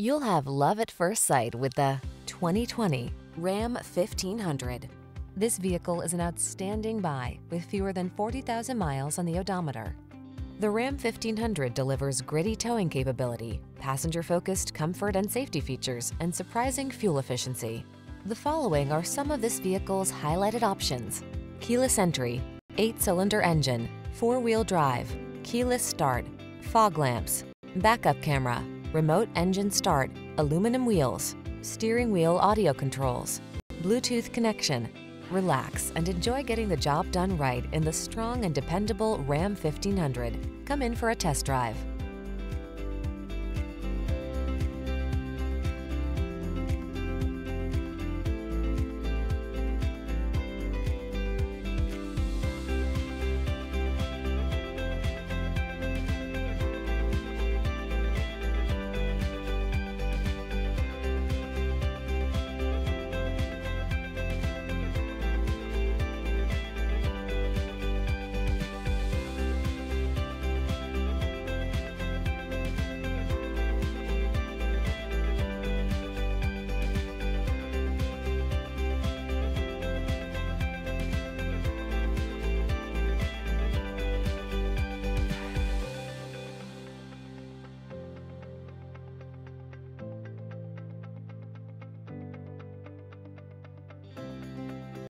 You'll have love at first sight with the 2020 Ram 1500. This vehicle is an outstanding buy with fewer than 40,000 miles on the odometer. The Ram 1500 delivers gritty towing capability, passenger-focused comfort and safety features, and surprising fuel efficiency. The following are some of this vehicle's highlighted options: keyless entry, 8-cylinder engine, 4-wheel drive, keyless start, fog lamps, backup camera, remote engine start, aluminum wheels, steering wheel audio controls, Bluetooth connection. Relax and enjoy getting the job done right in the strong and dependable Ram 1500. Come in for a test drive.